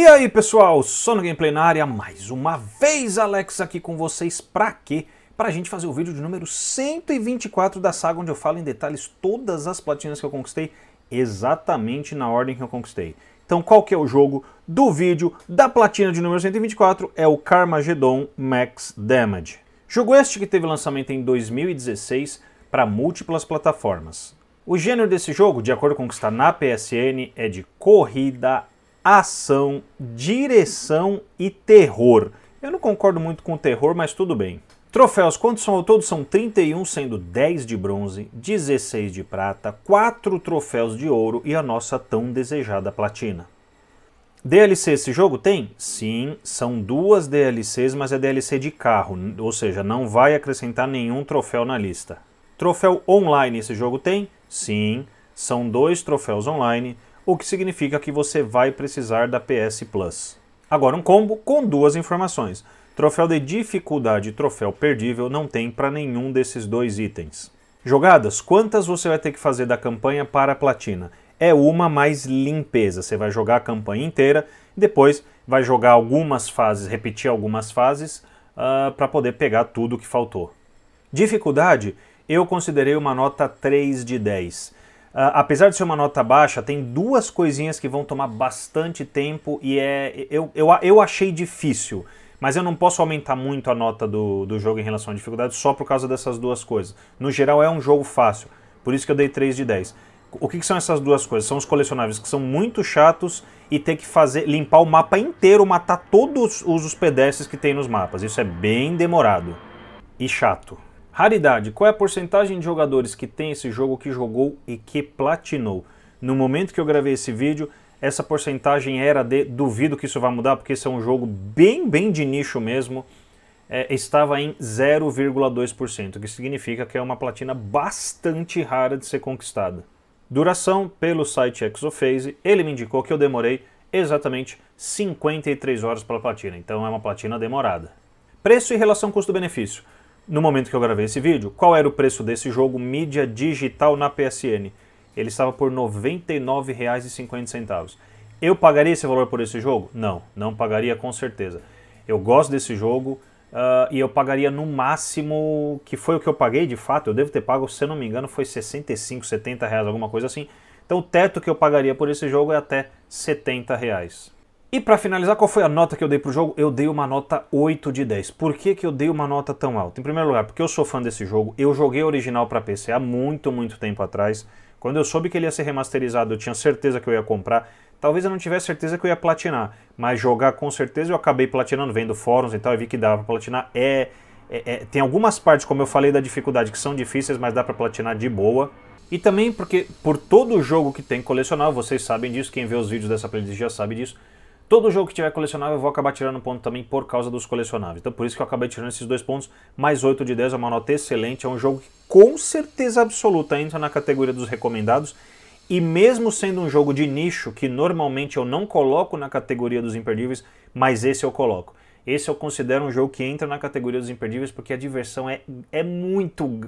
E aí pessoal, Só no Gameplay na área, mais uma vez Alex aqui com vocês. Pra quê? Pra gente fazer o vídeo de número 124 da saga, onde eu falo em detalhes todas as platinas que eu conquistei, exatamente na ordem que eu conquistei. Então qual que é o jogo do vídeo da platina de número 124? É o Carmageddon Max Damage. Jogo este que teve lançamento em 2016 para múltiplas plataformas. O gênero desse jogo, de acordo com o que está na PSN, é de corrida, ação, direção e terror. Eu não concordo muito com o terror, mas tudo bem. Troféus, quantos são ao todo? São 31, sendo 10 de bronze, 16 de prata, 4 troféus de ouro e a nossa tão desejada platina. DLC esse jogo tem? Sim, são duas DLCs, mas é DLC de carro, ou seja, não vai acrescentar nenhum troféu na lista. Troféu online esse jogo tem? Sim, são 2 troféus online, o que significa que você vai precisar da PS Plus. Agora um combo com duas informações. Troféu de dificuldade e troféu perdível não tem para nenhum desses 2 itens. Jogadas, quantas você vai ter que fazer da campanha para a platina? É uma mais limpeza, você vai jogar a campanha inteira, depois vai jogar algumas fases, repetir algumas fases, para poder pegar tudo que faltou. Dificuldade, eu considerei uma nota 3 de 10. Apesar de ser uma nota baixa, tem duas coisinhas que vão tomar bastante tempo e eu achei difícil, mas eu não posso aumentar muito a nota do jogo em relação à dificuldade só por causa dessas duas coisas. No geral é um jogo fácil, por isso que eu dei 3 de 10. O que são essas duas coisas? São os colecionáveis que são muito chatos e ter que fazer, limpar o mapa inteiro, matar todos os pedestres que tem nos mapas. Isso é bem demorado e chato. Raridade, qual é a porcentagem de jogadores que tem esse jogo, que jogou e que platinou? No momento que eu gravei esse vídeo, essa porcentagem era de... Duvido que isso vai mudar, porque esse é um jogo bem de nicho mesmo. Estava em 0,2%, o que significa que é uma platina bastante rara de ser conquistada. Duração, pelo site Exophase, ele me indicou que eu demorei exatamente 53 horas para a platina, então é uma platina demorada. Preço e relação custo-benefício. No momento que eu gravei esse vídeo, qual era o preço desse jogo mídia digital na PSN? Ele estava por R$ 99,50. Eu pagaria esse valor por esse jogo? Não, não pagaria com certeza. Eu gosto desse jogo e eu pagaria no máximo, que foi o que eu paguei de fato, eu devo ter pago, se eu não me engano, foi R$ 65, R$ 70, alguma coisa assim. Então o teto que eu pagaria por esse jogo é até R$ 70. E para finalizar, qual foi a nota que eu dei pro jogo? Eu dei uma nota 8 de 10. Por que que eu dei uma nota tão alta? Em primeiro lugar, porque eu sou fã desse jogo, eu joguei original para PC há muito tempo atrás. Quando eu soube que ele ia ser remasterizado, eu tinha certeza que eu ia comprar. Talvez eu não tivesse certeza que eu ia platinar, mas jogar com certeza eu acabei platinando, vendo fóruns e tal, e vi que dava para platinar. Tem algumas partes, como eu falei, da dificuldade que são difíceis, mas dá para platinar de boa. E também porque por todo jogo que tem colecionável, vocês sabem disso, quem vê os vídeos dessa playlist já sabe disso, todo jogo que tiver colecionável eu vou acabar tirando ponto também por causa dos colecionáveis. Então por isso que eu acabei tirando esses 2 pontos, mais 8 de 10 é uma nota excelente, é um jogo que com certeza absoluta entra na categoria dos recomendados. E mesmo sendo um jogo de nicho, que normalmente eu não coloco na categoria dos imperdíveis, mas esse eu coloco. Esse eu considero um jogo que entra na categoria dos imperdíveis porque a diversão é muito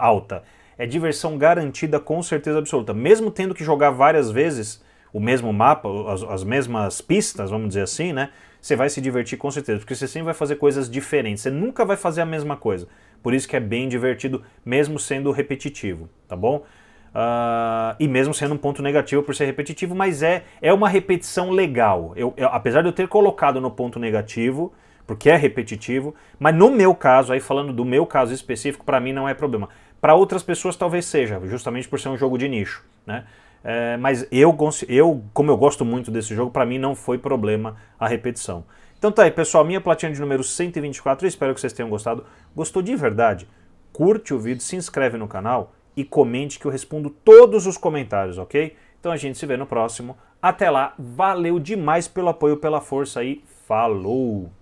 alta. É diversão garantida com certeza absoluta. Mesmo tendo que jogar várias vezes o mesmo mapa, as mesmas pistas, vamos dizer assim, né? Você vai se divertir com certeza, porque você sempre vai fazer coisas diferentes, você nunca vai fazer a mesma coisa. Por isso que é bem divertido, mesmo sendo repetitivo, tá bom? E mesmo sendo um ponto negativo por ser repetitivo, mas é uma repetição legal. Apesar de eu ter colocado no ponto negativo, porque é repetitivo, mas no meu caso, aí falando do meu caso específico, pra mim não é problema. Pra outras pessoas talvez seja, justamente por ser um jogo de nicho, né? Mas como eu gosto muito desse jogo, pra mim não foi problema a repetição. Então tá aí, pessoal, minha platina de número 124, eu espero que vocês tenham gostado. Gostou de verdade? Curte o vídeo, se inscreve no canal e comente que eu respondo todos os comentários, ok? Então a gente se vê no próximo. Até lá, valeu demais pelo apoio, pela força aí, falou!